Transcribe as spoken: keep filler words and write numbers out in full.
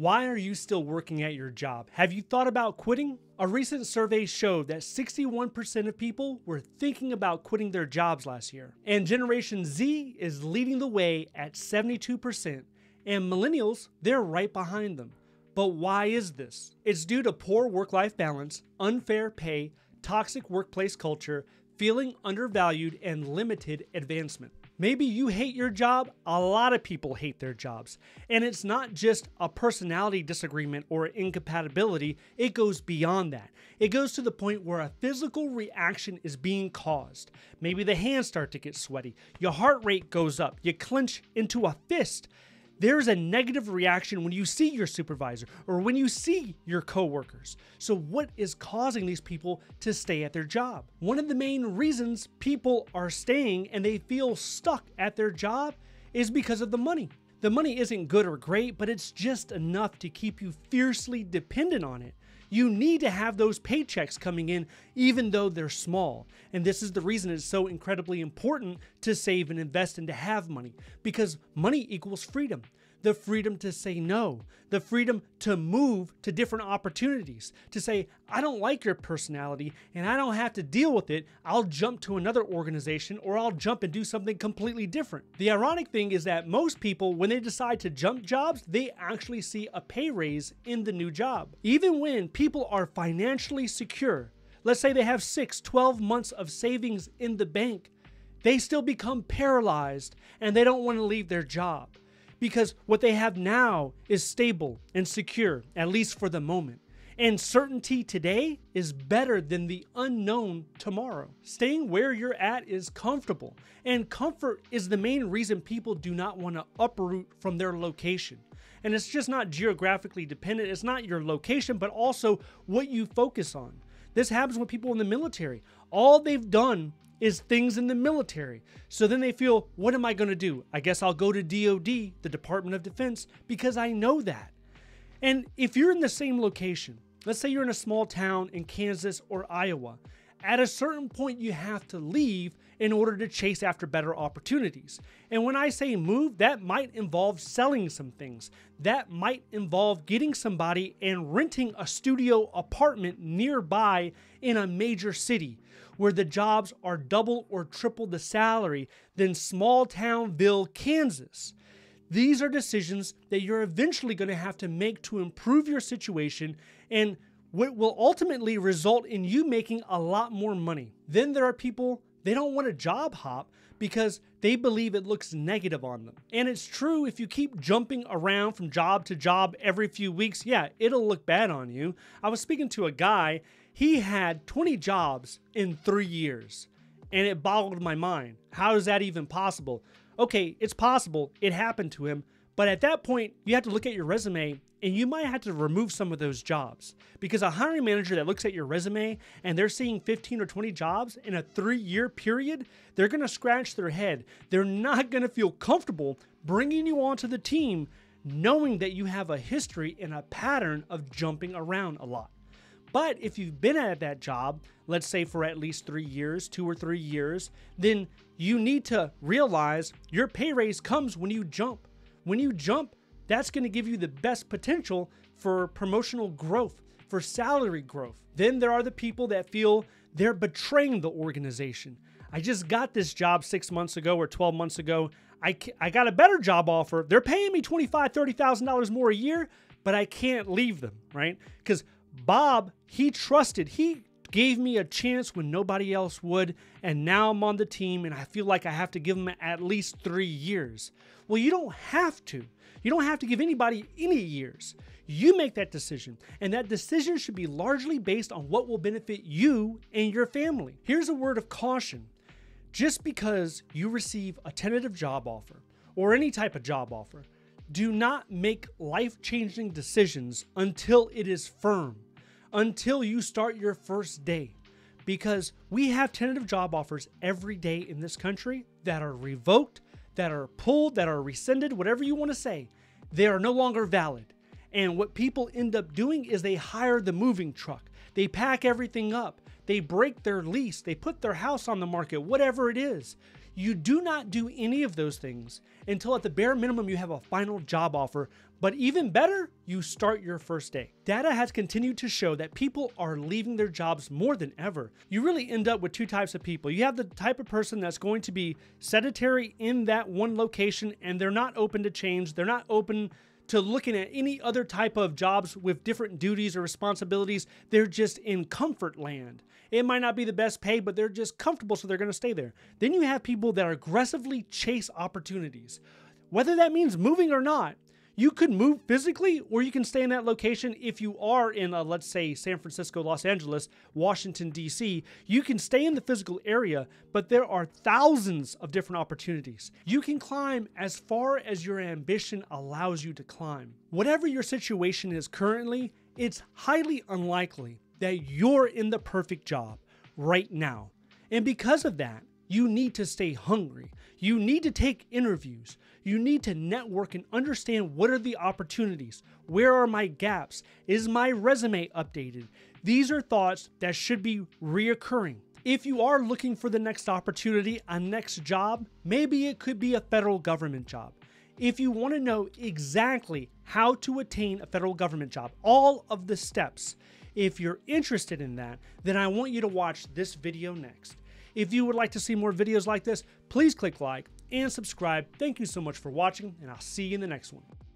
Why are you still working at your job? Have you thought about quitting? A recent survey showed that sixty-one percent of people were thinking about quitting their jobs last year. And Generation Z is leading the way at seventy-two percent. And millennials, they're right behind them. But why is this? It's due to poor work-life balance, unfair pay, toxic workplace culture, feeling undervalued, and limited advancement. Maybe you hate your job. A lot of people hate their jobs. And it's not just a personality disagreement or incompatibility. It goes beyond that. It goes to the point where a physical reaction is being caused. Maybe the hands start to get sweaty. Your heart rate goes up. You clench into a fist. There's a negative reaction when you see your supervisor or when you see your coworkers. So what is causing these people to stay at their job? One of the main reasons people are staying and they feel stuck at their job is because of the money. The money isn't good or great, but it's just enough to keep you fiercely dependent on it. You need to have those paychecks coming in, even though they're small. And this is the reason it's so incredibly important to save and invest and to have money, because money equals freedom. The freedom to say no, the freedom to move to different opportunities, to say, I don't like your personality and I don't have to deal with it. I'll jump to another organization or I'll jump and do something completely different. The ironic thing is that most people, when they decide to jump jobs, they actually see a pay raise in the new job. Even when people are financially secure, let's say they have six, twelve months of savings in the bank, they still become paralyzed and they don't want to leave their job, because what they have now is stable and secure, at least for the moment. And certainty today is better than the unknown tomorrow. Staying where you're at is comfortable, and comfort is the main reason people do not want to uproot from their location. And it's just not geographically dependent. It's not your location, but also what you focus on. This happens with people in the military. All they've done is things in the military. So then they feel, what am I gonna do? I guess I'll go to D O D, the Department of Defense, because I know that. And if you're in the same location, let's say you're in a small town in Kansas or Iowa, at a certain point you have to leave in order to chase after better opportunities. And when I say move, that might involve selling some things. That might involve getting somebody and renting a studio apartment nearby in a major city where the jobs are double or triple the salary than small townville Kansas. These are decisions that you're eventually going to have to make to improve your situation, and what will ultimately result in you making a lot more money. Then there are people, they don't want to job hop because they believe it looks negative on them. And it's true, if you keep jumping around from job to job every few weeks, yeah, it'll look bad on you. I was speaking to a guy, he had twenty jobs in three years, and it boggled my mind. How is that even possible? Okay, it's possible, it happened to him, but at that point, you have to look at your resume and you might have to remove some of those jobs, because a hiring manager that looks at your resume and they're seeing fifteen or twenty jobs in a three year period, they're going to scratch their head. They're not going to feel comfortable bringing you onto the team, knowing that you have a history and a pattern of jumping around a lot. But if you've been at that job, let's say for at least three years, two or three years, then you need to realize your pay raise comes when you jump. When you jump, that's going to give you the best potential for promotional growth, for salary growth. Then there are the people that feel they're betraying the organization. I just got this job six months ago or twelve months ago. I, I got a better job offer. They're paying me twenty-five thousand, thirty thousand dollars more a year, but I can't leave them, right? Because Bob, he trusted, he gave me a chance when nobody else would, and now I'm on the team and I feel like I have to give them at least three years. Well, you don't have to. You don't have to give anybody any years. You make that decision, and that decision should be largely based on what will benefit you and your family. Here's a word of caution. Just because you receive a tentative job offer or any type of job offer, do not make life-changing decisions until it is firm, until you start your first day, because we have tentative job offers every day in this country that are revoked, that are pulled, that are rescinded, whatever you want to say. They are no longer valid. And what people end up doing is they hire the moving truck. They pack everything up. They break their lease. They put their house on the market, whatever it is. You do not do any of those things until at the bare minimum you have a final job offer, but even better, you start your first day. Data has continued to show that people are leaving their jobs more than ever. You really end up with two types of people. You have the type of person that's going to be sedentary in that one location and they're not open to change. They're not open to looking at any other type of jobs with different duties or responsibilities. They're just in comfort land. It might not be the best pay, but they're just comfortable, so they're gonna stay there. Then you have people that aggressively chase opportunities. Whether that means moving or not, you could move physically or you can stay in that location. If you are in, a, let's say, San Francisco, Los Angeles, Washington, D C, you can stay in the physical area, but there are thousands of different opportunities. You can climb as far as your ambition allows you to climb. Whatever your situation is currently, it's highly unlikely that you're in the perfect job right now. And because of that, you need to stay hungry. You need to take interviews. You need to network and understand, what are the opportunities? Where are my gaps? Is my resume updated? These are thoughts that should be reoccurring. If you are looking for the next opportunity, a next job, maybe it could be a federal government job. If you want to know exactly how to attain a federal government job, all of the steps, if you're interested in that, then I want you to watch this video next. If you would like to see more videos like this, please click like and subscribe. Thank you so much for watching, and I'll see you in the next one.